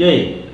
E aí?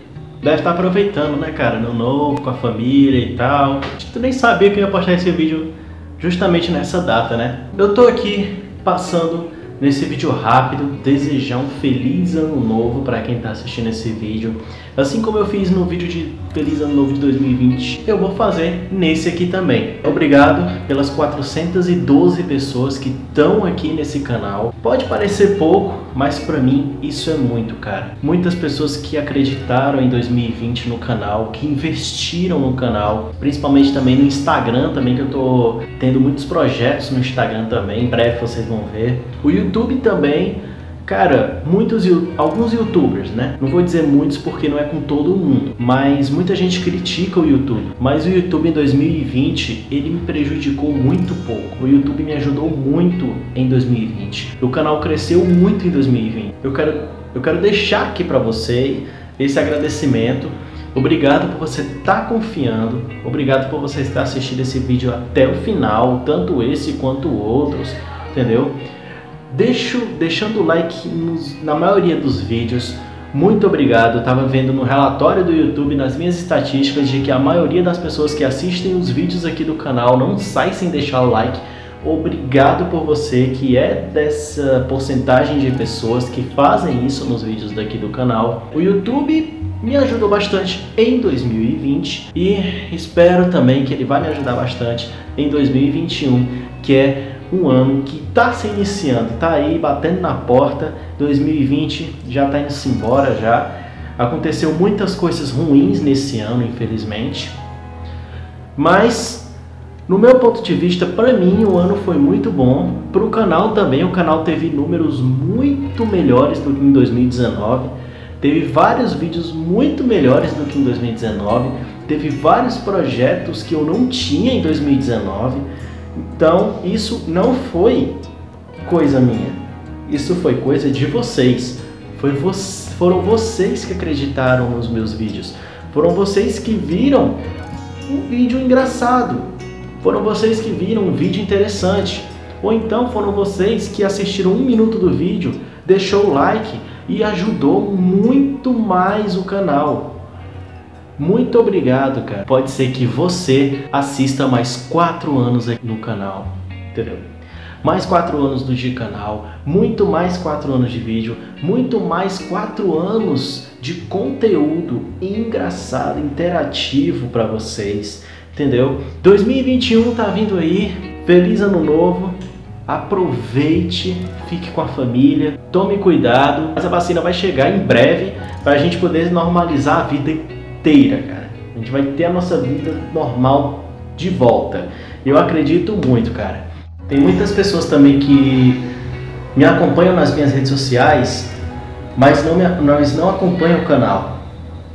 Deve estar aproveitando, né, cara? No novo, com a família e tal. Tu nem sabia que eu ia postar esse vídeo justamente nessa data, né? Eu tô aqui passando nesse vídeo rápido, desejar um feliz ano novo para quem tá assistindo esse vídeo. Assim como eu fiz no vídeo de Feliz Ano Novo de 2020, eu vou fazer nesse aqui também. Obrigado pelas 412 pessoas que estão aqui nesse canal. Pode parecer pouco, mas pra mim isso é muito, cara. Muitas pessoas que acreditaram em 2020 no canal, que investiram no canal, principalmente também no Instagram também, que eu tô tendo muitos projetos no Instagram também, em breve vocês vão ver. O YouTube também, cara, alguns youtubers, né? Não vou dizer muitos porque não é com todo mundo, mas muita gente critica o YouTube. Mas o YouTube em 2020, ele me prejudicou muito pouco. O YouTube me ajudou muito em 2020. O canal cresceu muito em 2020. Eu quero deixar aqui pra você esse agradecimento. Obrigado por você estar confiando, obrigado por você estar assistindo esse vídeo até o final, tanto esse quanto outros, entendeu? Deixando o like na maioria dos vídeos. Muito obrigado. Eu tava vendo no relatório do YouTube, nas minhas estatísticas, de que a maioria das pessoas que assistem os vídeos aqui do canal não sai sem deixar o like. Obrigado por você que é dessa porcentagem de pessoas que fazem isso nos vídeos daqui do canal. O YouTube me ajudou bastante em 2020 e espero também que ele vai me ajudar bastante em 2021, que é um ano que tá se iniciando, tá aí batendo na porta. 2020 já tá indo-se embora já. Aconteceu muitas coisas ruins nesse ano, infelizmente. Mas, no meu ponto de vista, pra mim o ano foi muito bom. Pro canal também, o canal teve números muito melhores do que em 2019. Teve vários vídeos muito melhores do que em 2019. Teve vários projetos que eu não tinha em 2019. Então, isso não foi coisa minha, isso foi coisa de vocês, foram vocês que acreditaram nos meus vídeos, foram vocês que viram um vídeo engraçado, foram vocês que viram um vídeo interessante, ou então foram vocês que assistiram um minuto do vídeo, deixou o like e ajudou muito mais o canal. Muito obrigado, cara. Pode ser que você assista mais 4 anos aqui no canal, entendeu? Mais 4 anos de canal, muito mais 4 anos de vídeo, muito mais 4 anos de conteúdo engraçado, interativo pra vocês, entendeu? 2021 tá vindo aí, feliz ano novo, aproveite, fique com a família, tome cuidado, essa vacina vai chegar em breve pra gente poder normalizar a vida. Cara, a gente vai ter a nossa vida normal de volta. Eu acredito muito, cara. Tem muitas pessoas também que me acompanham nas minhas redes sociais, mas não acompanham o canal.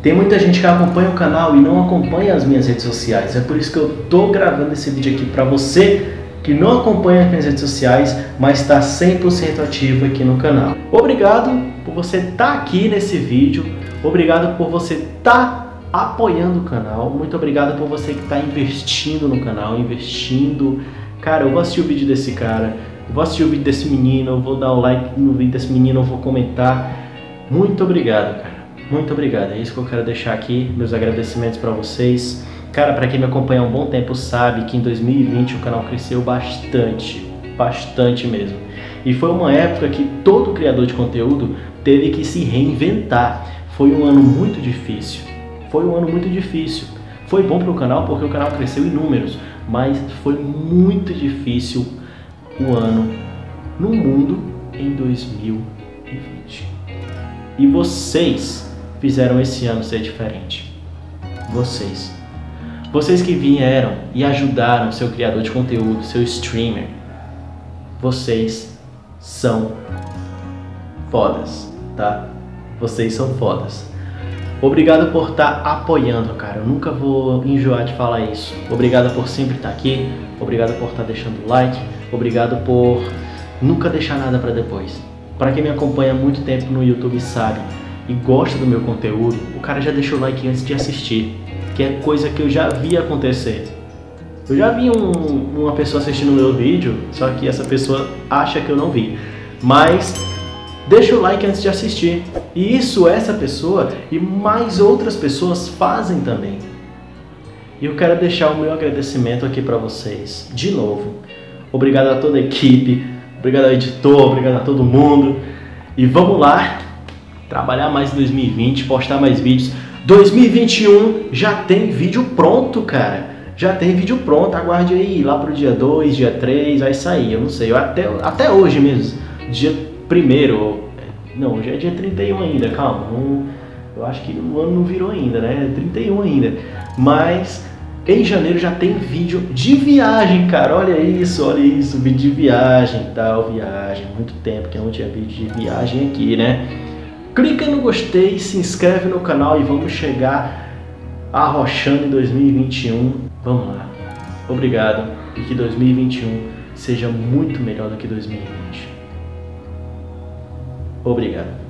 Tem muita gente que acompanha o canal e não acompanha as minhas redes sociais. É por isso que eu tô gravando esse vídeo aqui pra você que não acompanha as minhas redes sociais, mas tá 100% ativo aqui no canal. Obrigado por você estar aqui nesse vídeo. Obrigado por você estar apoiando o canal, muito obrigado por você que está investindo no canal, Cara, eu vou assistir o vídeo desse cara, eu vou assistir o vídeo desse menino, eu vou dar o like no vídeo desse menino, eu vou comentar. Muito obrigado, cara. Muito obrigado. É isso que eu quero deixar aqui, meus agradecimentos para vocês. Cara, para quem me acompanha há um bom tempo sabe que em 2020 o canal cresceu bastante, bastante mesmo. E foi uma época que todo criador de conteúdo teve que se reinventar. Foi um ano muito difícil. Foi bom para o canal porque o canal cresceu em números, mas foi muito difícil o ano no mundo em 2020. E vocês fizeram esse ano ser diferente. Vocês. Vocês que vieram e ajudaram seu criador de conteúdo, seu streamer. Vocês são fodas, tá? Vocês são fodas. Obrigado por estar apoiando, cara. Eu nunca vou enjoar de falar isso. Obrigado por sempre estar aqui. Obrigado por estar deixando o like. Obrigado por nunca deixar nada para depois. Para quem me acompanha há muito tempo no YouTube sabe e gosta do meu conteúdo, o cara já deixou o like antes de assistir, que é coisa que eu já vi acontecer. Eu já vi uma pessoa assistindo o meu vídeo, só que essa pessoa acha que eu não vi. Mas deixa o like antes de assistir. E isso essa pessoa e mais outras pessoas fazem também. E eu quero deixar o meu agradecimento aqui para vocês, de novo. Obrigado a toda a equipe, obrigado ao editor, obrigado a todo mundo. E vamos lá, trabalhar mais em 2020, postar mais vídeos. 2021 já tem vídeo pronto, cara. Já tem vídeo pronto, aguarde aí, lá pro dia 2, dia 3, vai sair, eu não sei, até hoje mesmo, dia 1º, não, hoje é dia 31 ainda, calma, eu acho que o ano não virou ainda, né, é 31 ainda, mas em janeiro já tem vídeo de viagem, cara, olha isso, vídeo de viagem, tal, viagem, muito tempo que eu não tinha vídeo de viagem aqui, né, clica no gostei, se inscreve no canal e vamos chegar arrochando em 2021, vamos lá, obrigado e que 2021 seja muito melhor do que 2020. Obrigado.